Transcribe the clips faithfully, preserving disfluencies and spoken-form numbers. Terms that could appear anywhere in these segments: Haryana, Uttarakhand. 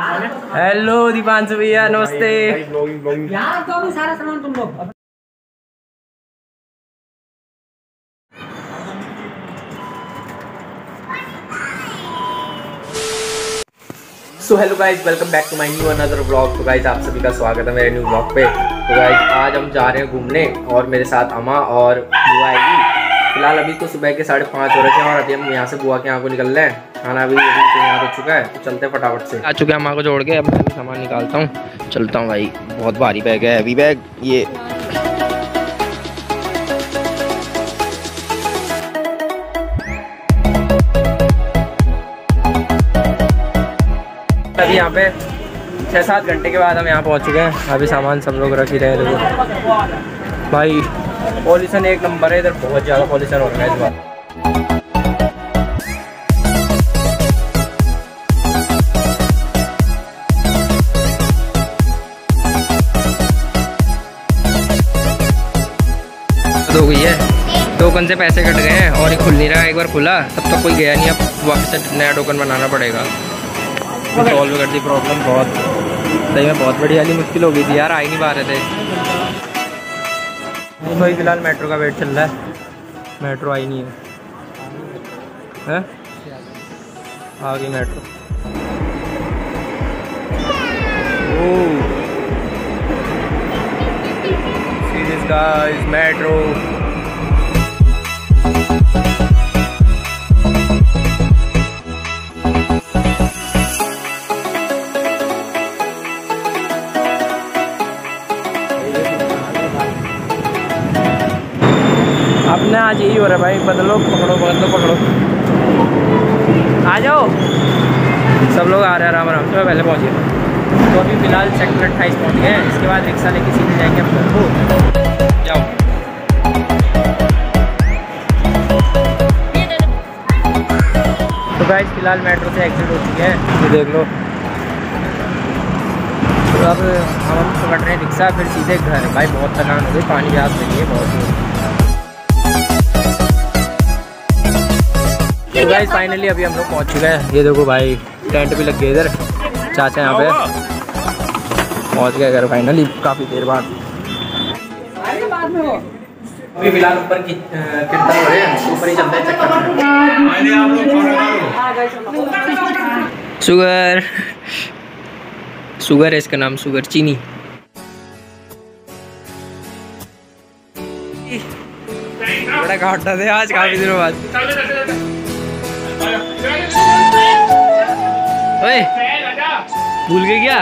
Hello Deepanshu भैया, नमस्ते। यार तो अभी सारा सामान तुम लोग so hello guys, welcome back to my new another vlog. तो गाइज आप सभी का स्वागत है मेरे न्यू व्लॉग पे। तो गाइज आज हम जा रहे हैं घूमने और मेरे साथ अमा और बुआ आएगी। फिलहाल अभी तो सुबह के साढ़े पाँच हो रहे थे और अभी हम यहाँ से बुआ के यहाँ को निकल रहे हैं। खाना भी यहाँ हो चुका है तो चलते हैं फटाफट से। आ चुके हैं अम्मा को जोड़ के, अब मैं भी सामान निकालता हूँ, चलता हूँ भाई। बहुत भारी बैग है, हैवी बैग ये। अभी यहाँ पे छः सात घंटे के बाद हम यहाँ पहुँच चुके हैं। अभी सामान सब लोग रख ही रहे हैं भाई। पॉल्यूशन एक नंबर है इधर, बहुत ज़्यादा पॉल्यूशन हो रहा है इस बार। हो गई है टोकन से पैसे कट गए हैं और ये खुल नहीं रहा। एक बार खुला तब तक तो कोई गया नहीं, अब वापस से नया टोकन बनाना पड़ेगा। सॉल्व कर दी प्रॉब्लम, बहुत सही में बहुत बड़ी वाली मुश्किल हो गई थी यार, आ ही नहीं पा रहे थे। तो अभी फिलहाल मेट्रो का वेट चल रहा है, मेट्रो आई नहीं है, है? आ गई मेट्रो। Serious guys, metro. अपने आज यही हो रहा है भाई, बदलो पकड़ो बदलो पकड़ो। आ जाओ, सब लोग आ रहे हैं आराम आराम से, पहले पहुँचे। तो अभी फिलहाल सेक्टर अट्ठाईस पहुँच गए हैं, इसके बाद रिक्शा लेके सीधे जाएंगे हम लोग। जाओ तो गाइस, फिलहाल मेट्रो से एग्जिट हो चुके हैं, ये देख लो। तो अब हम पकड़ रहे हैं रिक्शा, फिर सीधे घर। भाई बहुत थकान हो गई, पानी याद नहीं है बहुत। तो गाइस फाइनली अभी हम लोग पहुँच चुके हैं। ये देखो भाई, टेंट भी लग गए इधर, चाचा यहाँ पे पहुँच गए घर फाइनली काफ़ी देर बाद। अभी फिलहाल ऊपर की कीर्तन हो रहे हैं, ऊपर ही चलते हैं चक्कर। शुगर शुगर है इसका नाम, शुगर चीनी। बड़ा घाटा थे आज काफ़ी दिनों बाद। ओए भूल गए क्या?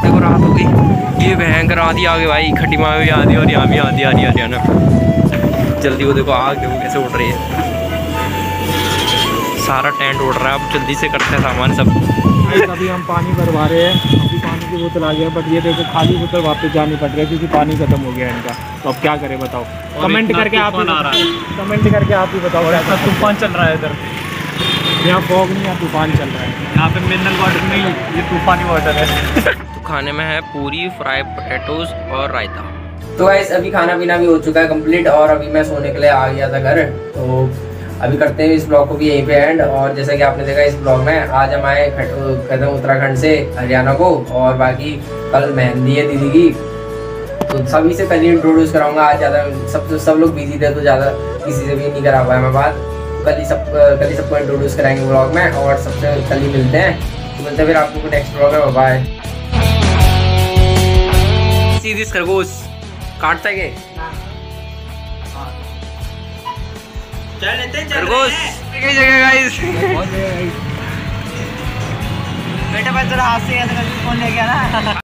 देखो रात हो गई, ये भयंकर आंधी आ गई भाई। खट्टी माँ भी आंधी और यहाँ भी आंधी आ रही है हरियाणा। जल्दी वो देखो आग, देखो कैसे उड़ रही है, सारा टेंट उड़ रहा है। अब जल्दी से करते हैं सामान सब। अभी हम पानी भरवा रहे हैं, अभी पानी की बोतल आ गया, बट ये देखो खाली बोतल वापस जानी पड़ रही है क्योंकि पानी खत्म हो गया इनका। तो अब क्या करें बताओ, कमेंट करके आप ही कमेंट करके आप ही बताओ। ऐसा तूफान चल रहा है इधर, यहाँ फॉग नहीं है, तूफान चल रहा है यहाँ पे। मिनरल वाटर नहीं, ये तूफानी वाटर है। तो खाने में है पूरी, फ्राई पोटैटोज और रायता। तो गाइस अभी खाना पीना भी हो चुका है कम्प्लीट और अभी मैं सोने के लिए आ गया था घर। तो अभी करते हैं इस ब्लॉग को भी यहीं पे एंड। और जैसा कि आपने देखा इस ब्लॉग में, आज हम आए खत्म उत्तराखंड से हरियाणा को, और बाकी कल मेहंदी है दीदी की, तो सभी से पहले इंट्रोड्यूस कराऊंगा। आज ज़्यादा सब सब लोग बिजी थे तो ज़्यादा किसी से भी नहीं करा पाया मैं बात। कल ही सब कल ही सबको इंट्रोड्यूस कराएंगे ब्लॉग में, और सबसे कल ही मिलते हैं। तो मिलते हैं फिर आपको नेक्स्ट ब्लॉग में। बाय। सीधे खरगोश काटता है खरगोश कई जगह गाइस। बेटा भाई थोड़ा हाथ से ऐसा फोन ले गया ना।